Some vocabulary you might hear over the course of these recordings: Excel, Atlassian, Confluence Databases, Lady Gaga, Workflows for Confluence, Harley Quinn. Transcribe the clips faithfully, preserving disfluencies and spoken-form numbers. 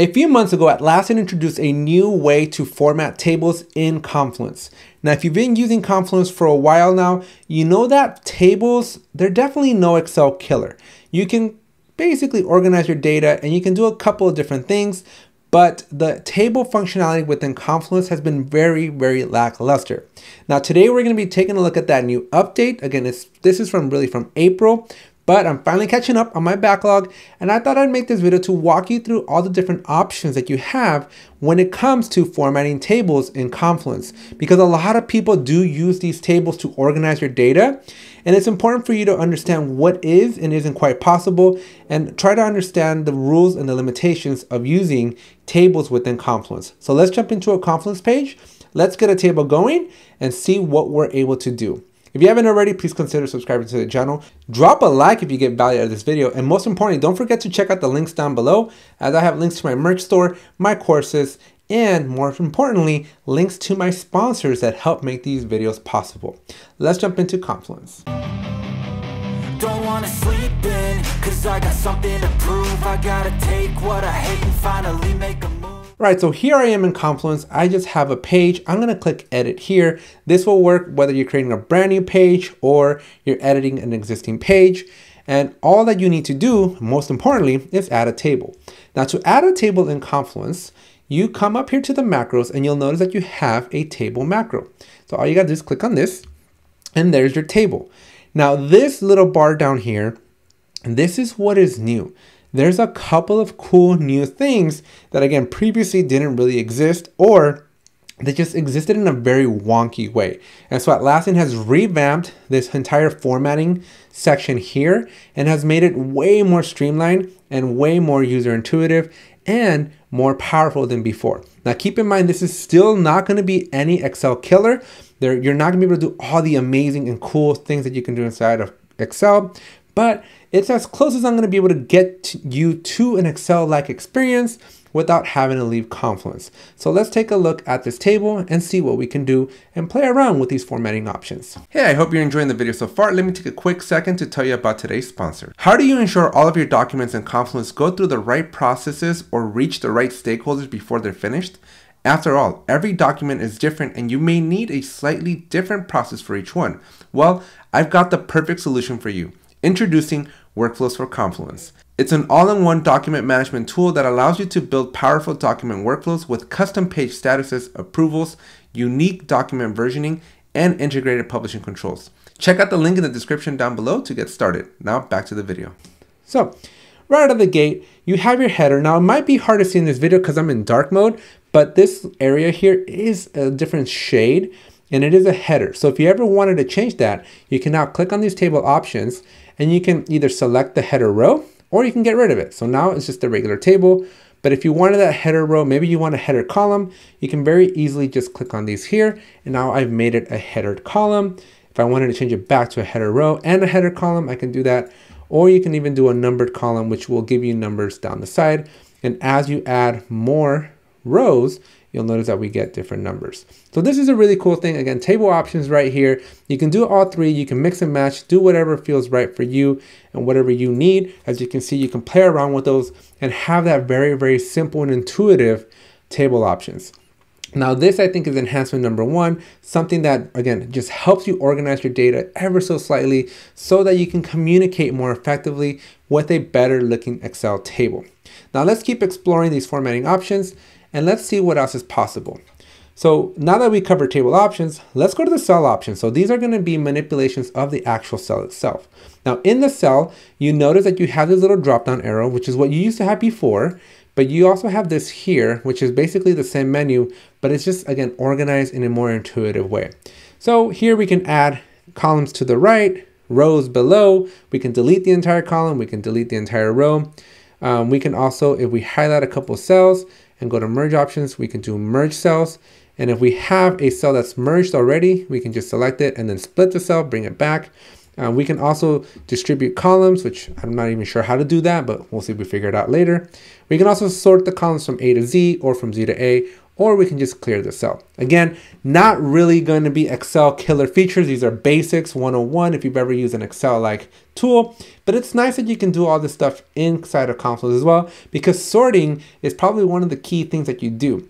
A few months ago, Atlassian introduced a new way to format tables in Confluence. Now, if you've been using Confluence for a while now, you know that tables, they're definitely no Excel killer. You can basically organize your data and you can do a couple of different things, but the table functionality within Confluence has been very, very lackluster. Now, today we're gonna be taking a look at that new update. Again, it's, this is from really from April. But I'm finally catching up on my backlog, and I thought I'd make this video to walk you through all the different options that you have when it comes to formatting tables in Confluence, because a lot of people do use these tables to organize your data, and it's important for you to understand what is and isn't quite possible, and try to understand the rules and the limitations of using tables within Confluence. So let's jump into a Confluence page, let's get a table going, and see what we're able to do. If you haven't already, please consider subscribing to the channel. Drop a like if you get value out of this video. And most importantly, don't forget to check out the links down below, as I have links to my merch store, my courses, and more importantly, links to my sponsors that help make these videos possible. Let's jump into Confluence. Don't want to sleep in, cause I got something to prove. I gotta take what I hate and finally make a move. All right, so here I am in Confluence. I just have a page. I'm gonna click edit here. This will work whether you're creating a brand new page or you're editing an existing page. And all that you need to do, most importantly, is add a table. Now, to add a table in Confluence, you come up here to the macros and you'll notice that you have a table macro. So all you gotta do is click on this and there's your table. Now, this little bar down here, this is what is new. There's a couple of cool new things that, again, previously didn't really exist, or they just existed in a very wonky way. And so Atlassian has revamped this entire formatting section here and has made it way more streamlined and way more user intuitive and more powerful than before. Now, keep in mind, this is still not going to be any Excel killer. There, you're not going to be able to do all the amazing and cool things that you can do inside of Excel, but it's as close as I'm gonna be able to get you to an Excel-like experience without having to leave Confluence. So let's take a look at this table and see what we can do and play around with these formatting options. Hey, I hope you're enjoying the video so far. Let me take a quick second to tell you about today's sponsor. How do you ensure all of your documents in Confluence go through the right processes or reach the right stakeholders before they're finished? After all, every document is different and you may need a slightly different process for each one. Well, I've got the perfect solution for you. Introducing Workflows for Confluence. It's an all-in-one document management tool that allows you to build powerful document workflows with custom page statuses, approvals, unique document versioning, and integrated publishing controls. Check out the link in the description down below to get started. Now back to the video. So right out of the gate, you have your header. Now it might be hard to see in this video because I'm in dark mode, but this area here is a different shade and it is a header. So if you ever wanted to change that, you can now click on these table options and you can either select the header row or you can get rid of it. So now it's just a regular table, but if you wanted that header row, maybe you want a header column, you can very easily just click on these here. And now I've made it a header column. If I wanted to change it back to a header row and a header column, I can do that. Or you can even do a numbered column, which will give you numbers down the side. And as you add more rows, you'll notice that we get different numbers. So this is a really cool thing. Again, table options right here. You can do all three. You can mix and match, do whatever feels right for you and whatever you need. As you can see, you can play around with those and have that very, very simple and intuitive table options. Now this, I think, is enhancement number one, something that, again, just helps you organize your data ever so slightly so that you can communicate more effectively with a better looking Excel table. Now let's keep exploring these formatting options. And let's see what else is possible. So now that we covered table options, let's go to the cell options. So these are going to be manipulations of the actual cell itself. Now in the cell, you notice that you have this little drop down arrow, which is what you used to have before, but you also have this here, which is basically the same menu, but it's just, again, organized in a more intuitive way. So here we can add columns to the right, rows below, we can delete the entire column, we can delete the entire row. Um, we can also, if we highlight a couple cells and go to merge options, we can do merge cells. And if we have a cell that's merged already, we can just select it and then split the cell, bring it back. Uh, we can also distribute columns, which I'm not even sure how to do that, but we'll see if we figure it out later. We can also sort the columns from A to Z or from Z to A, or we can just clear the cell. Again, not really going to be Excel killer features. These are basics one oh one if you've ever used an Excel-like tool, but it's nice that you can do all this stuff inside of Confluence as well, because sorting is probably one of the key things that you do.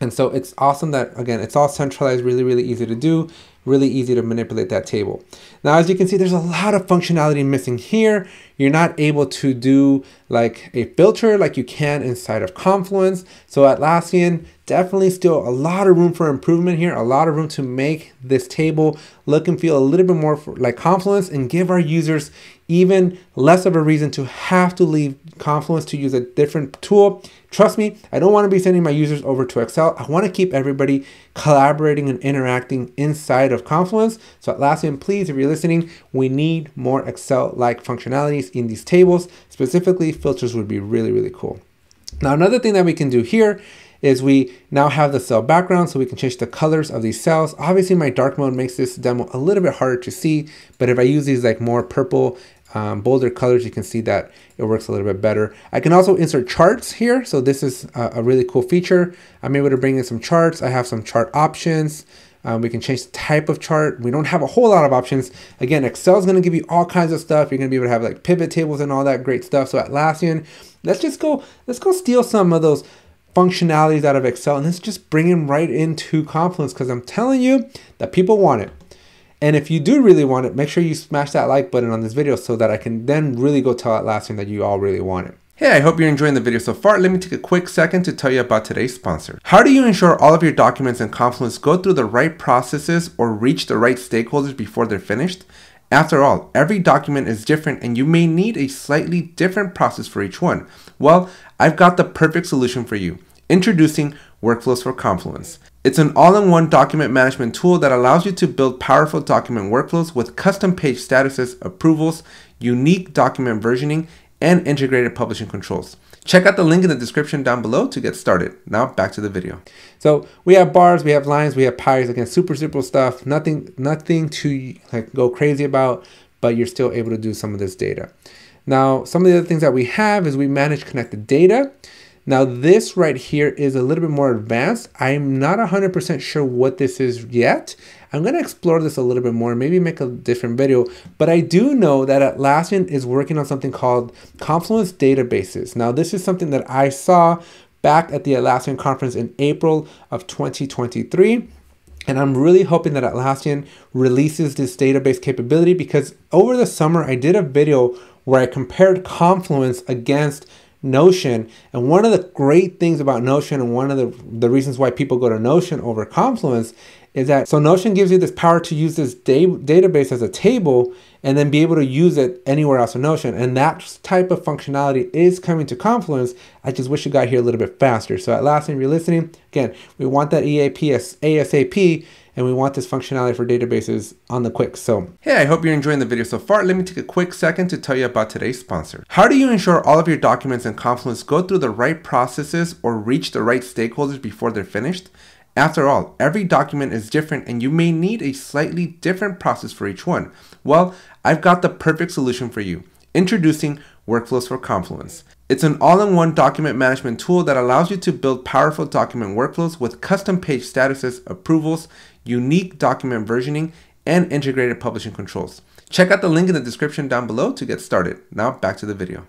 And so it's awesome that, again, it's all centralized, really, really easy to do, really easy to manipulate that table. Now, as you can see, there's a lot of functionality missing here. You're not able to do like a filter like you can inside of Confluence. So Atlassian, definitely still a lot of room for improvement here, a lot of room to make this table look and feel a little bit more like Confluence and give our users even less of a reason to have to leave Confluence to use a different tool. Trust me, I don't want to be sending my users over to Excel. I want to keep everybody collaborating and interacting inside of Confluence. So Atlassian, please, if you're listening, we need more Excel-like functionalities in these tables. Specifically, filters would be really, really cool. Now, another thing that we can do here is we now have the cell background, so we can change the colors of these cells. Obviously, my dark mode makes this demo a little bit harder to see, but if I use these like more purple, um, bolder colors, you can see that it works a little bit better. I can also insert charts here, so this is a, a really cool feature. I'm able to bring in some charts. I have some chart options. Um, we can change the type of chart. We don't have a whole lot of options. Again, Excel is going to give you all kinds of stuff. You're going to be able to have like pivot tables and all that great stuff. So Atlassian, let's just go, let's go steal some of those functionalities out of Excel and let's just bring them right into Confluence, because I'm telling you that people want it. And if you do really want it, make sure you smash that like button on this video so that I can then really go tell Atlassian that you all really want it. Hey, I hope you're enjoying the video so far. Let me take a quick second to tell you about today's sponsor. How do you ensure all of your documents in Confluence go through the right processes or reach the right stakeholders before they're finished? After all, every document is different and you may need a slightly different process for each one. Well, I've got the perfect solution for you. Introducing Workflows for Confluence. It's an all-in-one document management tool that allows you to build powerful document workflows with custom page statuses, approvals, unique document versioning, and integrated publishing controls. Check out the link in the description down below to get started. Now back to the video. So we have bars, we have lines, we have pies, again, super simple stuff, nothing, nothing to like go crazy about, but you're still able to do some of this data. Now, some of the other things that we have is we manage connected data. Now this right here is a little bit more advanced. I'm not one hundred percent sure what this is yet. I'm gonna explore this a little bit more, maybe make a different video, but I do know that Atlassian is working on something called Confluence Databases. Now this is something that I saw back at the Atlassian conference in April of twenty twenty-three. And I'm really hoping that Atlassian releases this database capability, because over the summer I did a video where I compared Confluence against Notion, and one of the great things about Notion, and one of the, the reasons why people go to Notion over Confluence, is that so Notion gives you this power to use this da database as a table and then be able to use it anywhere else in Notion, and that type of functionality is coming to Confluence. I just wish it got here a little bit faster. So Atlassian, if you're listening, again, we want that E A P as ASAP, and we want this functionality for databases on the quick. So, hey, I hope you're enjoying the video so far. Let me take a quick second to tell you about today's sponsor. How do you ensure all of your documents in Confluence go through the right processes or reach the right stakeholders before they're finished? After all, every document is different and you may need a slightly different process for each one. Well, I've got the perfect solution for you. Introducing Workflows for Confluence. It's an all-in-one document management tool that allows you to build powerful document workflows with custom page statuses, approvals, unique document versioning, and integrated publishing controls. Check out the link in the description down below to get started. Now back to the video.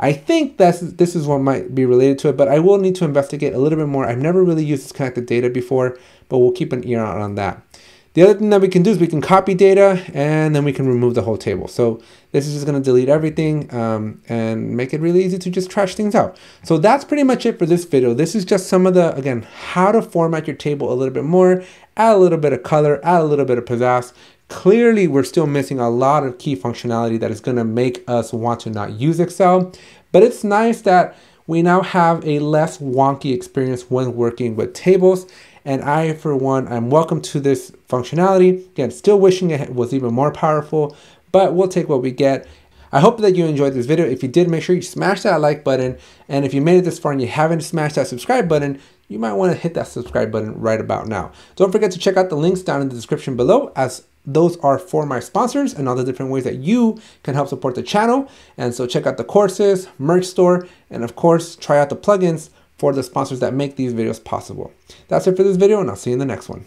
I think that's, this is what might be related to it, but I will need to investigate a little bit more. I've never really used this connected data before, but we'll keep an ear out on that. The other thing that we can do is we can copy data and then we can remove the whole table. So this is just going to delete everything um, and make it really easy to just trash things out. So that's pretty much it for this video. This is just some of the, again, how to format your table a little bit more, add a little bit of color, add a little bit of pizzazz. Clearly, we're still missing a lot of key functionality that is going to make us want to not use Excel, but it's nice that we now have a less wonky experience when working with tables. And I, for one, I'm welcome to this functionality. Again, still wishing it was even more powerful, but we'll take what we get. I hope that you enjoyed this video. If you did, make sure you smash that like button. And if you made it this far and you haven't smashed that subscribe button, you might want to hit that subscribe button right about now. Don't forget to check out the links down in the description below, as those are for my sponsors and all the different ways that you can help support the channel. And so check out the courses, merch store, and of course, try out the plugins for the sponsors that make these videos possible. That's it for this video, and I'll see you in the next one.